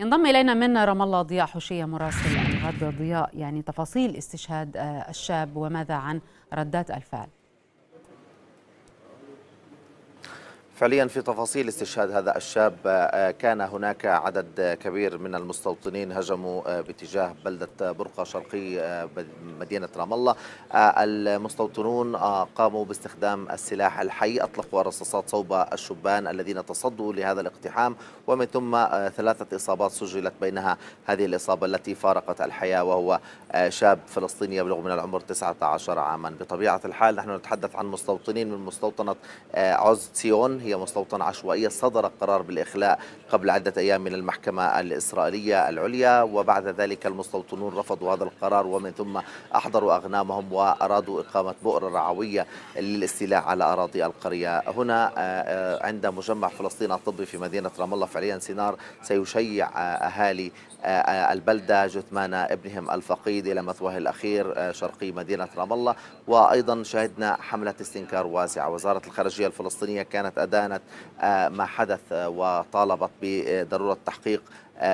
ينضم إلينا من رام الله ضياء حوشية مراسل الغد. ضياء، يعني تفاصيل استشهاد الشاب وماذا عن ردات الفعل؟ فعليا في تفاصيل استشهاد هذا الشاب، كان هناك عدد كبير من المستوطنين هجموا باتجاه بلدة برقة شرقي مدينة رام الله. المستوطنون قاموا باستخدام السلاح الحي، أطلقوا الرصاصات صوب الشبان الذين تصدوا لهذا الاقتحام، ومن ثم 3 إصابات سجلت، بينها هذه الإصابة التي فارقت الحياة، وهو شاب فلسطيني يبلغ من العمر 19 عاما. بطبيعة الحال نحن نتحدث عن مستوطنين من مستوطنة عوزتسيون، هي مستوطنة عشوائية. صدر قرار بالإخلاء قبل عدة أيام من المحكمة الإسرائيلية العليا، وبعد ذلك المستوطنون رفضوا هذا القرار، ومن ثم أحضروا أغنامهم وأرادوا إقامة بؤر رعوية للاستيلاء على أراضي القرية. هنا عند مجمع فلسطين الطبي في مدينة رام الله فعليا سينار سيشيع أهالي البلدة جثمان ابنهم الفقيد إلى مثواه الأخير شرقي مدينة رام الله. وأيضا شهدنا حملة استنكار واسعة. وزارة الخارجية الفلسطينية كانت أدانت ما حدث وطالبت بضرورة تحقيق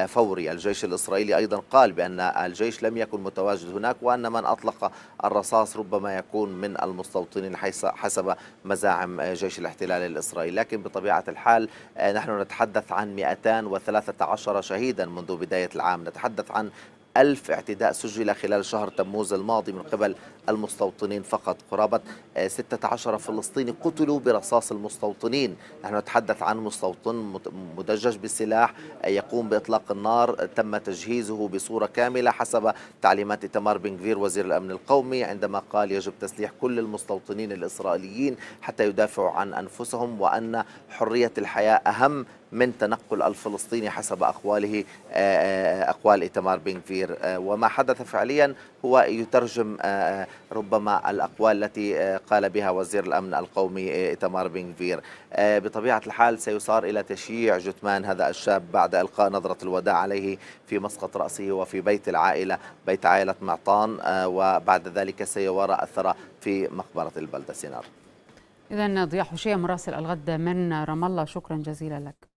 فوري. الجيش الإسرائيلي أيضا قال بأن الجيش لم يكن متواجد هناك، وأن من أطلق الرصاص ربما يكون من المستوطنين حسب مزاعم جيش الاحتلال الإسرائيلي. لكن بطبيعة الحال نحن نتحدث عن 213 شهيدا منذ بداية العام، نتحدث عن 1000 اعتداء سجل خلال شهر تموز الماضي من قبل المستوطنين فقط. قرابة 16 فلسطيني قتلوا برصاص المستوطنين. نحن نتحدث عن مستوطن مدجج بالسلاح يقوم بإطلاق النار، تم تجهيزه بصورة كاملة حسب تعليمات ايتمار بن غفير وزير الأمن القومي، عندما قال يجب تسليح كل المستوطنين الإسرائيليين حتى يدافعوا عن أنفسهم، وأن حرية الحياة أهم من تنقل الفلسطيني حسب أقوال ايتمار بن غفير. وما حدث فعليا هو يترجم ربما الأقوال التي قال بها وزير الأمن القومي ايتمار بن غفير. بطبيعة الحال سيصار إلى تشييع جثمان هذا الشاب بعد إلقاء نظرة الوداع عليه في مسقط رأسه وفي بيت عائلة معطان، وبعد ذلك سيوارى الثرى في مقبرة البلدة. سينار. إذن ضياء حوشية مراسل الغد من رام الله، شكرا جزيلا لك.